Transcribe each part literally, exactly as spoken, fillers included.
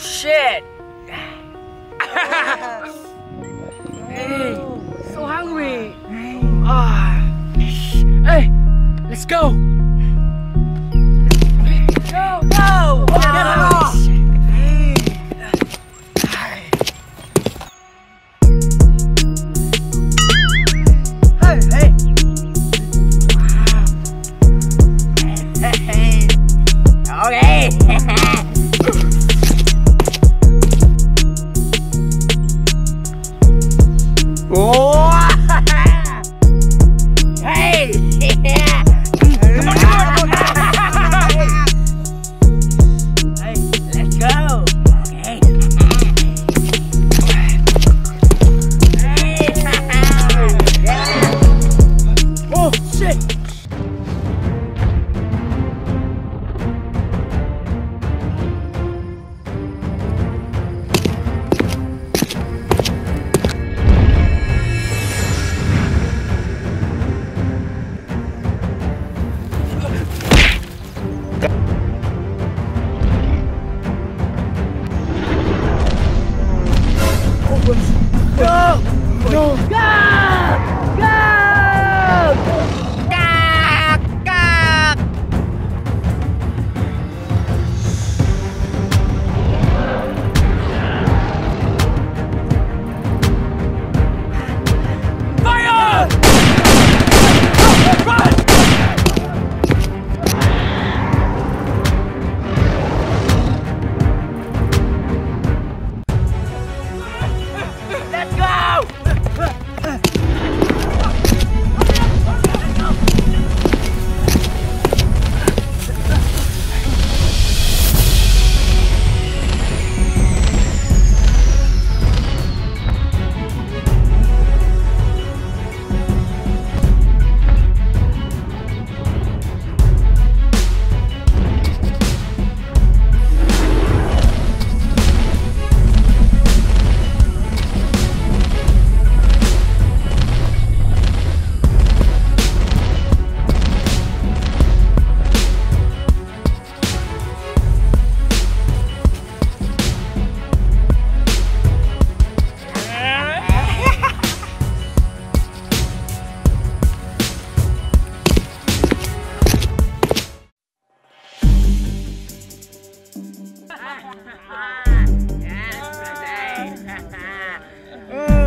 shit! Hey, so hungry! Ah. Hey, let's go! Go! Go! Ah.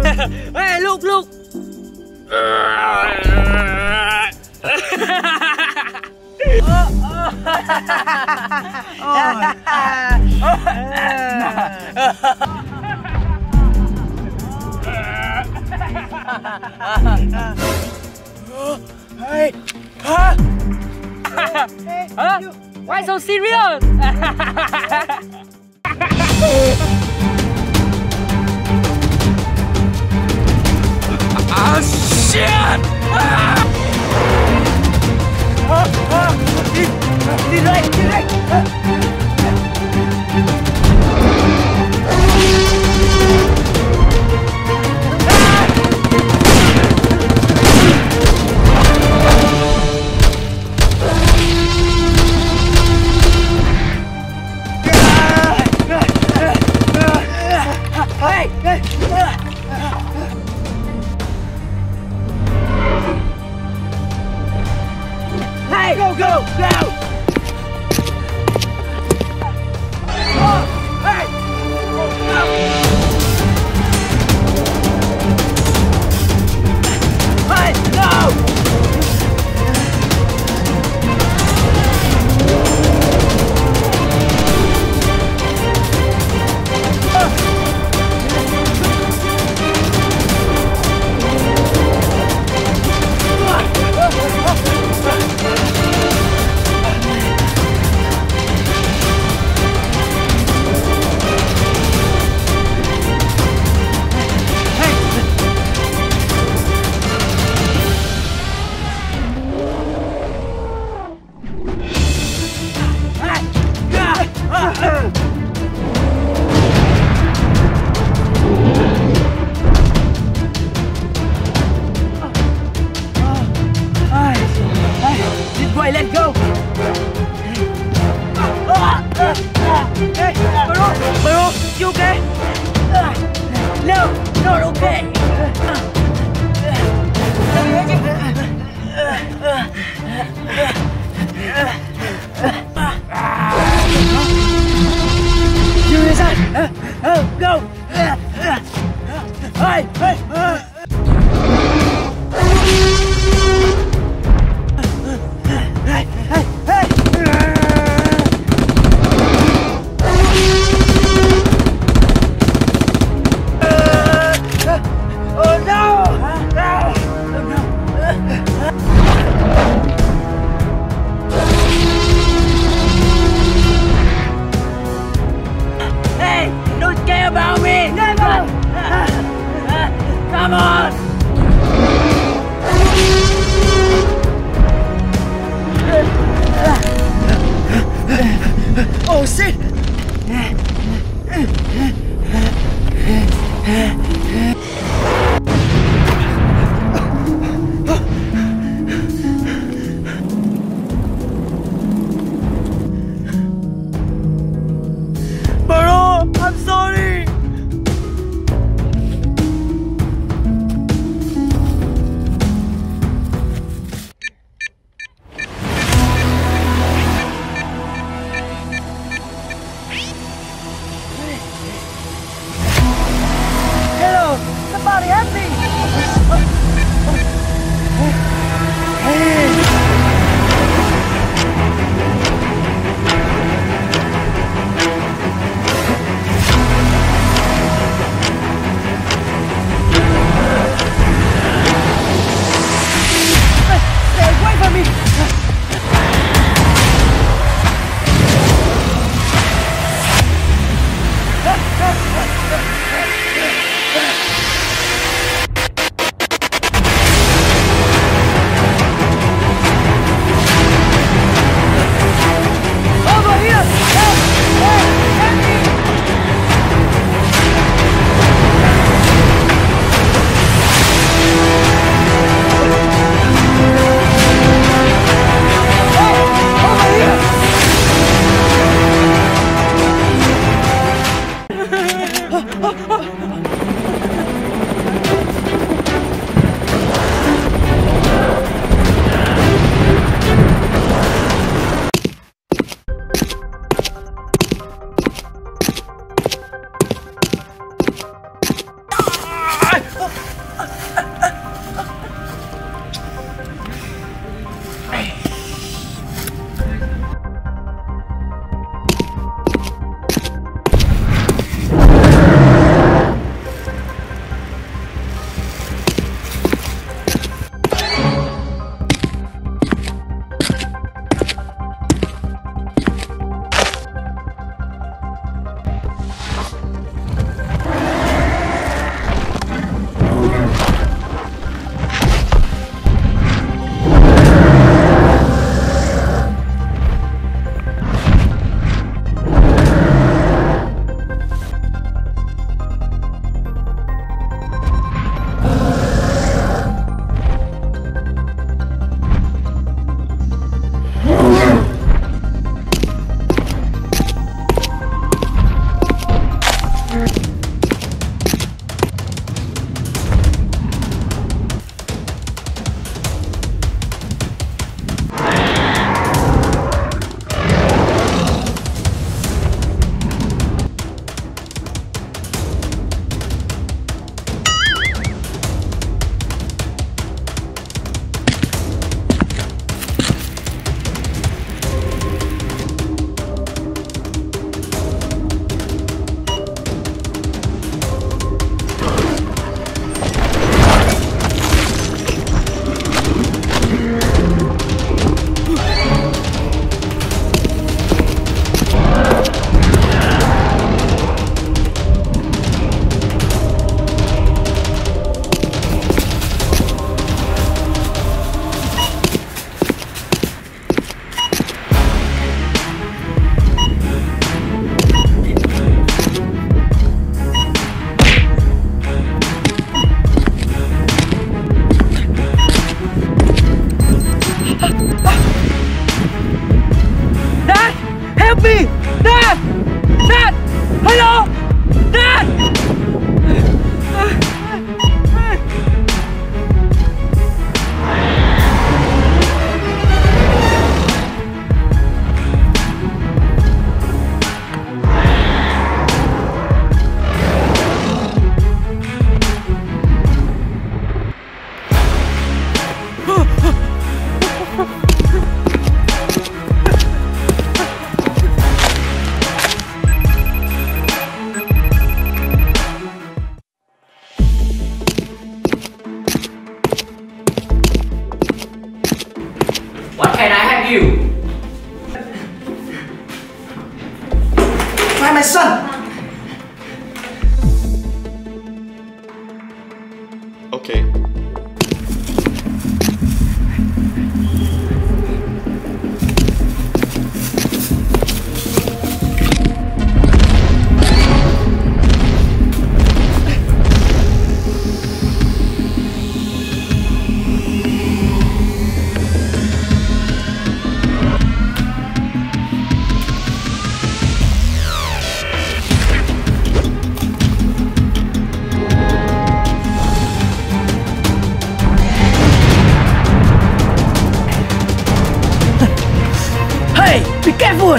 Hey, look, look! Hey! Huh? Huh? Why so serious? Ah, shit! Ah! Ah, ah, delay, delay. Hey, hey, hey. Go, go, go! Oh, hey! Oh, no! Hey, no! Boy, let go! Maro, you okay? No, not okay. You listen. Oh, go. Hey, hey. Come on! Oh, shit! Bro, I'm sorry! Somebody help me! Hey. Stay away from me! Help me! Dad! Dad! Hello! Dad! What can I have you? Find my son! Okay. Be careful!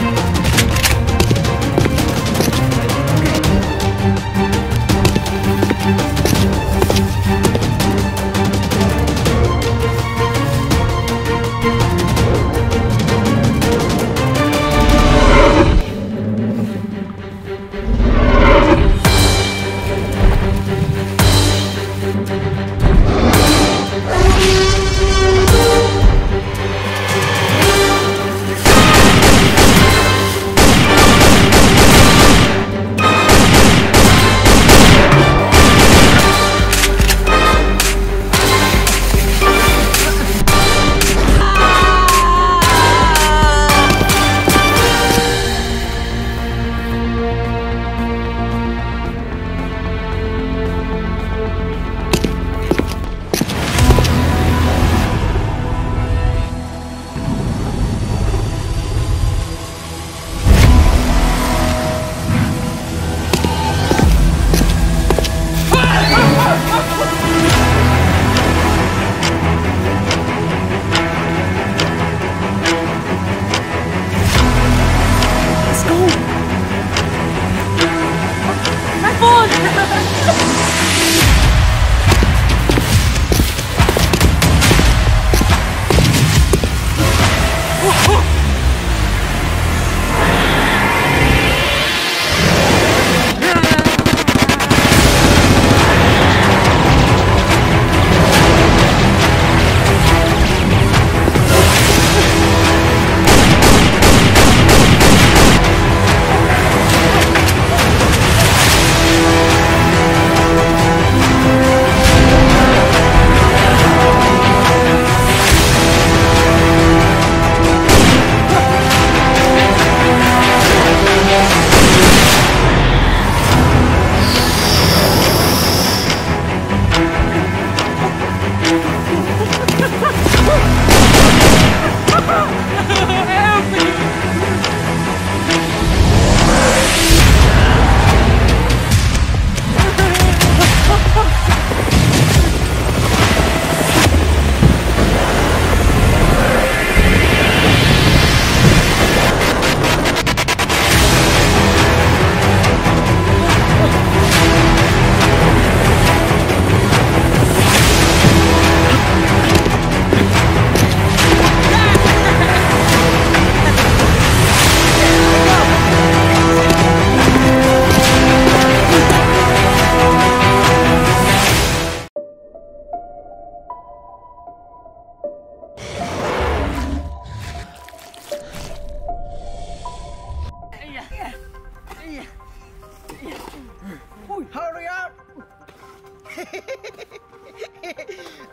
Hurry up!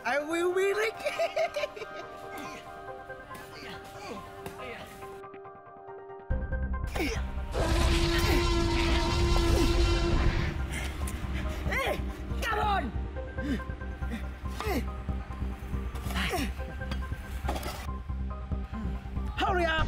I will be like... Hey! Come on! Hurry up!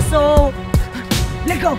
here, so let go.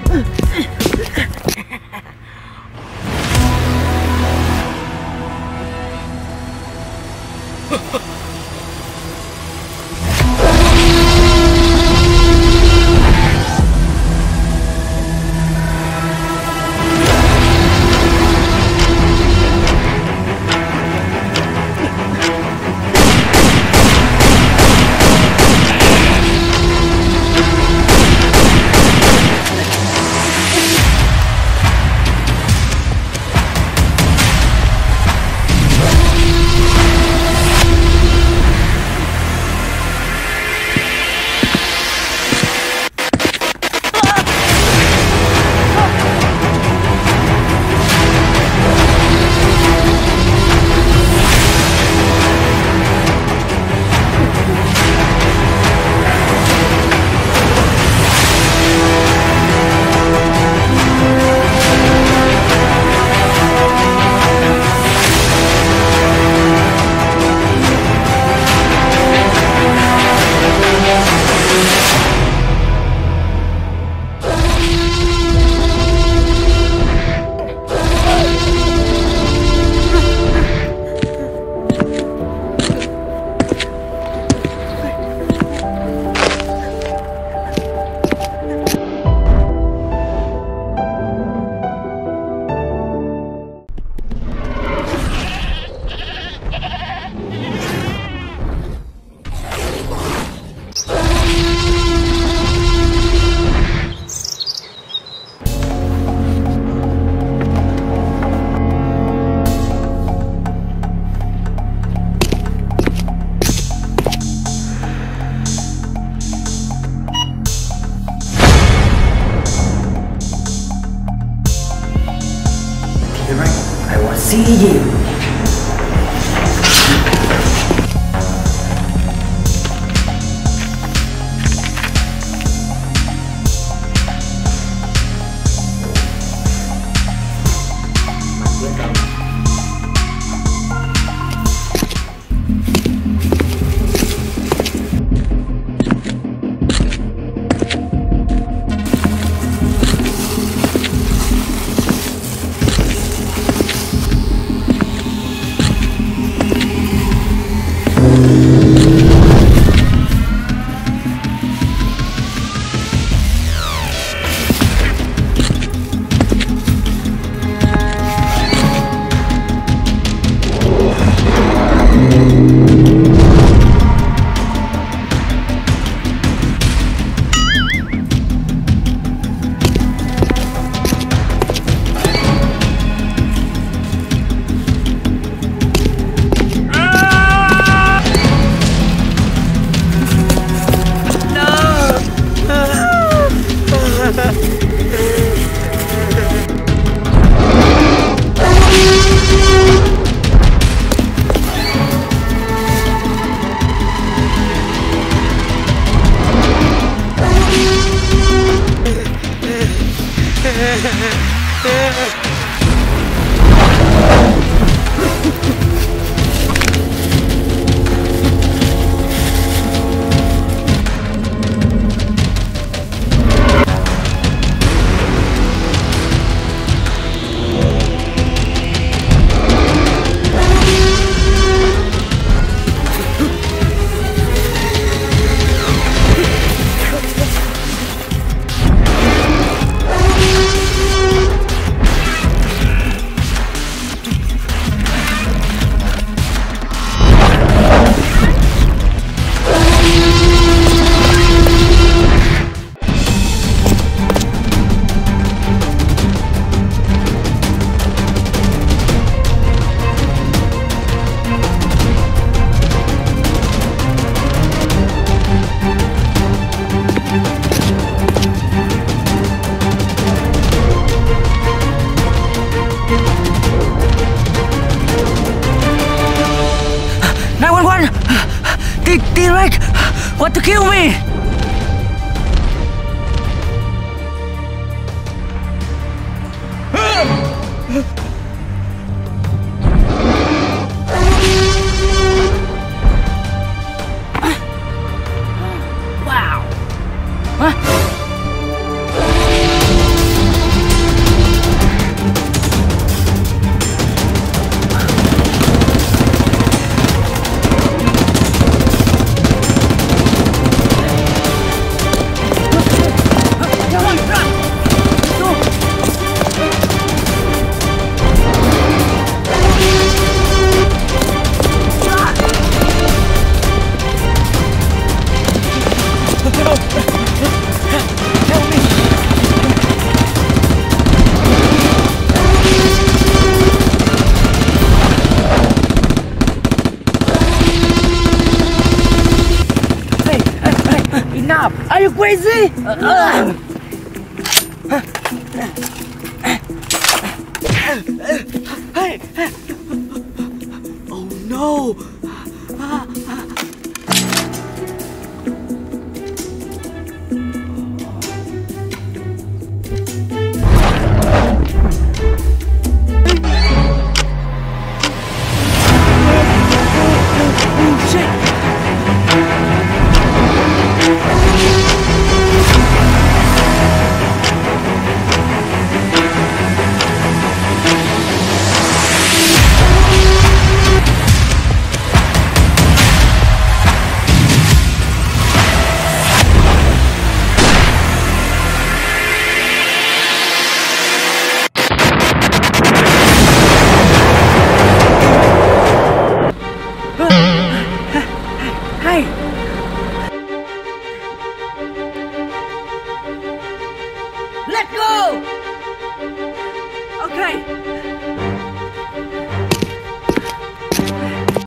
See you. T-Rex! Want to kill me! Wow! Huh? you crazy? Uh, uh. Oh no!